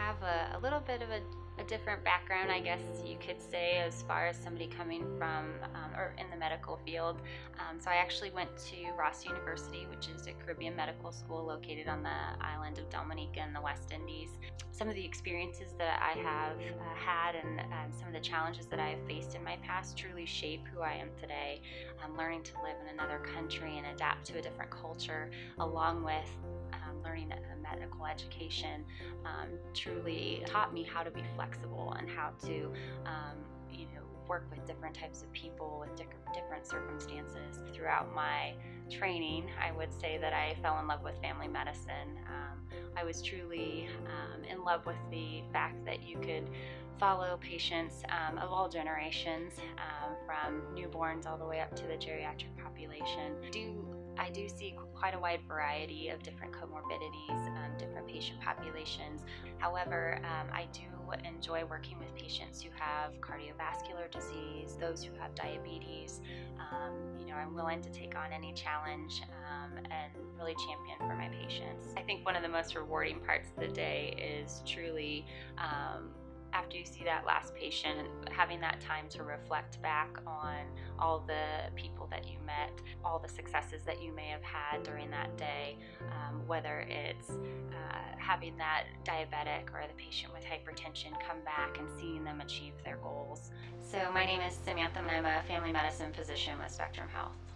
have a little bit of a different background, I guess you could say, as far as somebody coming from or in the medical field. So I actually went to Ross University, which is a Caribbean medical school located on the island of Dominica in the West Indies. Some of the experiences that I have had and some of the challenges that I have faced in my past truly shape who I am today. I'm learning to live in another country and adapt to a different culture, along with learning medical education truly taught me how to be flexible and how to work with different types of people with different circumstances. Throughout my training, I would say that I fell in love with family medicine. I was truly in love with the fact that you could follow patients of all generations, from newborns all the way up to the geriatric population. I do see quite a wide variety of different comorbidities, different patient populations. However, I do enjoy working with patients who have cardiovascular disease, those who have diabetes. I'm willing to take on any challenge and really champion for my patients. I think one of the most rewarding parts of the day is truly after you see that last patient and having that time to reflect back on all the people that you met, all the successes that you may have had during that day, whether it's having that diabetic or the patient with hypertension come back and seeing them achieve their goals. So my name is Samantha and I'm a family medicine physician with Spectrum Health.